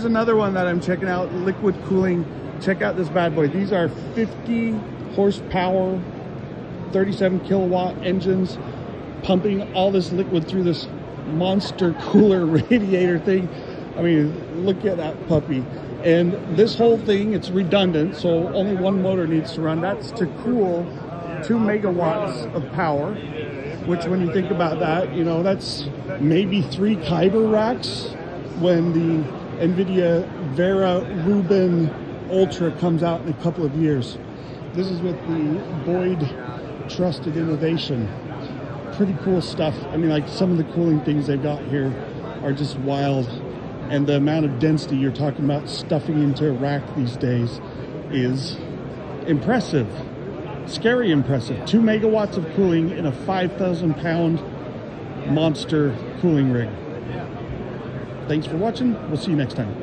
Here's another one that I'm checking out, liquid cooling. Check out this bad boy. These are 50 horsepower, 37 kilowatt engines, pumping all this liquid through this monster cooler radiator thing. I mean, look at that puppy. And this whole thing, it's redundant, so only one motor needs to run. That's to cool 2 megawatts of power, which when you think about that, you know, that's maybe 3 Kyber racks when the Nvidia Vera Rubin Ultra comes out in a couple of years. This is with the Boyd Trusted Innovation. Pretty cool stuff. I mean, like, some of the cooling things they've got here are just wild. And the amount of density you're talking about stuffing into a rack these days is impressive. Scary impressive. 2 megawatts of cooling in a 5,000 pound monster cooling rig. Thanks for watching. We'll see you next time.